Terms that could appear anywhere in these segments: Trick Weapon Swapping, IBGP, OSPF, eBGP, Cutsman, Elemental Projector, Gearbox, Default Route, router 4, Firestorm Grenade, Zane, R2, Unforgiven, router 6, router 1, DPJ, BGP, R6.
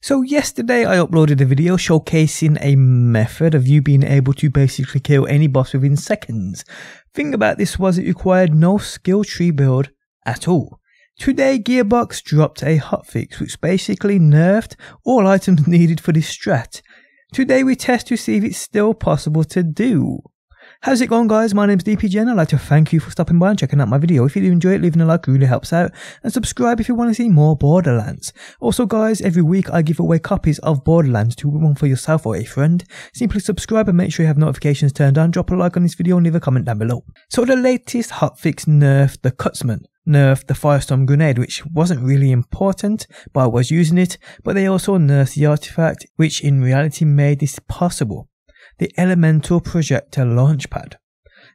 So yesterday I uploaded a video showcasing a method of you being able to basically kill any boss within seconds. Thing about this was it required no skill tree build at all. Today Gearbox dropped a hotfix which basically nerfed all items needed for this strat. Today we test to see if it's still possible to do. How's it going, guys? My name's DPJ and I'd like to thank you for stopping by and checking out my video. If you do enjoy it, leaving a like really helps out, and subscribe if you want to see more Borderlands. Also guys, every week I give away copies of Borderlands to win one for yourself or a friend. Simply subscribe and make sure you have notifications turned on, drop a like on this video and leave a comment down below. So the latest hotfix nerfed the Cutsman, nerfed the Firestorm Grenade, which wasn't really important but I was using it, but they also nerfed the artifact which in reality made this possible. The Elemental Projector Launchpad.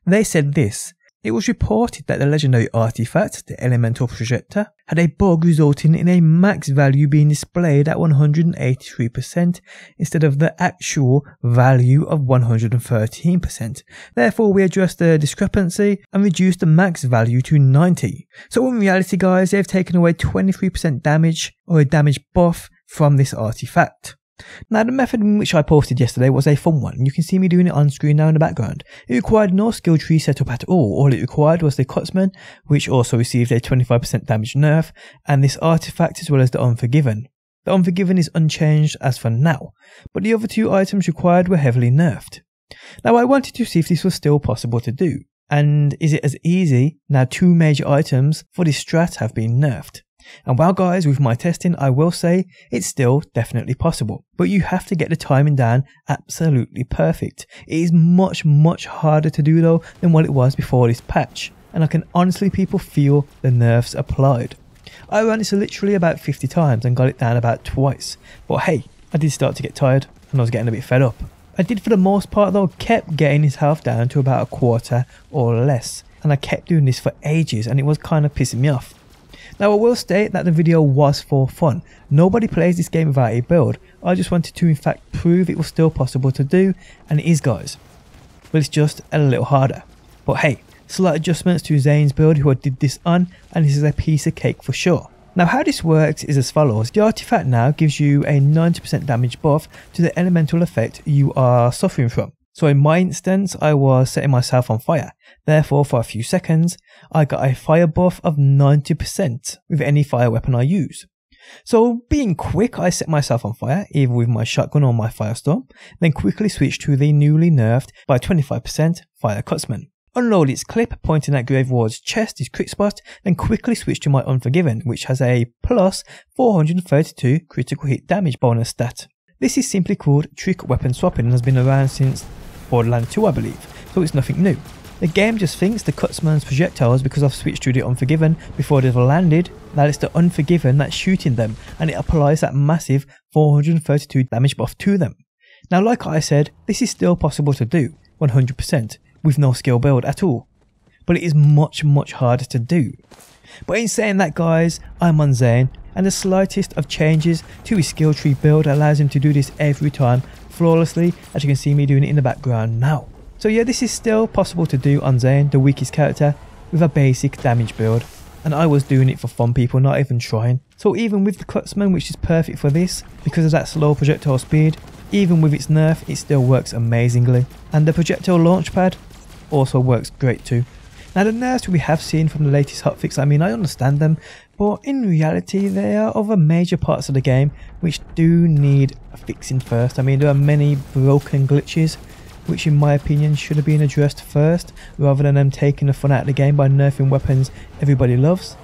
They said this: it was reported that the legendary artifact, the Elemental Projector, had a bug resulting in a max value being displayed at 183% instead of the actual value of 113%. Therefore, we addressed the discrepancy and reduced the max value to 90. So in reality, guys, they've taken away 23% damage or a damage buff from this artifact. Now the method in which I posted yesterday was a fun one. You can see me doing it on screen now in the background. It required no skill tree setup at all. All it required was the Cutsman, which also received a 25% damage nerf, and this artifact as well as the Unforgiven. The Unforgiven is unchanged as for now, but the other two items required were heavily nerfed. Now I wanted to see if this was still possible to do, and is it as easy now two major items for this strat have been nerfed. And while guys, with my testing I will say it's still definitely possible, but you have to get the timing down absolutely perfect. It is much harder to do though than what it was before this patch, and I can honestly people feel the nerfs applied. I ran this literally about 50 times and got it down about twice, but hey, I did start to get tired and I was getting a bit fed up. I did for the most part though kept getting his health down to about a quarter or less, and I kept doing this for ages and it was kind of pissing me off. Now I will state that the video was for fun. Nobody plays this game without a build. I just wanted to in fact prove it was still possible to do, and it is guys. But it's just a little harder. But hey, slight adjustments to Zane's build who I did this on, and this is a piece of cake for sure. Now how this works is as follows. The artifact now gives you a 90% damage buff to the elemental effect you are suffering from. So in my instance, I was setting myself on fire. Therefore, for a few seconds, I got a fire buff of 90% with any fire weapon I use. So being quick, I set myself on fire, either with my shotgun or my firestorm, then quickly switched to the newly nerfed by 25% Fire Cutsman. Unload its clip, pointing at Grave Ward's chest, his crit spot, then quickly switch to my Unforgiven, which has a plus 432 critical hit damage bonus stat. This is simply called Trick Weapon Swapping and has been around since Borderlands 2 I believe, so it's nothing new. The game just thinks the Cutsman's projectiles, because I've switched to the Unforgiven before they've landed, that it's the Unforgiven that's shooting them, and it applies that massive 432 damage buff to them. Now like I said, this is still possible to do, 100%, with no skill build at all. But it is much harder to do. But in saying that guys, I'm on Zane, and the slightest of changes to his skill tree build allows him to do this every time flawlessly, as you can see me doing it in the background now. So yeah, this is still possible to do on Zane, the weakest character, with a basic damage build, and I was doing it for fun people, not even trying. So even with the Cutsman, which is perfect for this because of that slow projectile speed, even with its nerf it still works amazingly, and the projectile launchpad also works great too. Now the nerfs we have seen from the latest hotfix, I mean I understand them, but in reality there are other major parts of the game which do need fixing first. I mean there are many broken glitches which in my opinion should have been addressed first rather than them taking the fun out of the game by nerfing weapons everybody loves.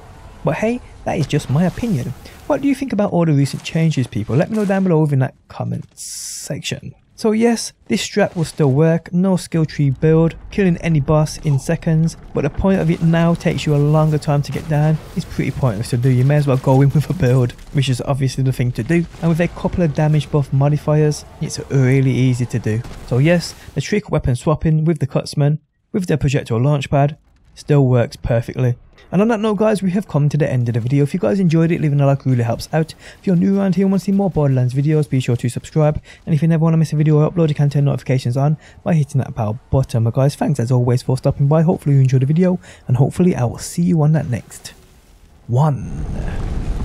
But hey, that is just my opinion. What do you think about all the recent changes people? Let me know down below in that comment section. So yes, this strat will still work, no skill tree build, killing any boss in seconds, but the point of it now takes you a longer time to get down. It's pretty pointless to do, you may as well go in with a build, which is obviously the thing to do, and with a couple of damage buff modifiers, it's really easy to do. So yes, the Trick Weapon Swapping with the Cutsman, with the projectile launchpad, still works perfectly. And on that note guys, we have come to the end of the video. If you guys enjoyed it, leaving a like really helps out. If you're new around here and want to see more Borderlands videos, be sure to subscribe, and if you never want to miss a video I upload, you can turn notifications on by hitting that bell button. But guys, thanks as always for stopping by, hopefully you enjoyed the video, and hopefully I will see you on that next one.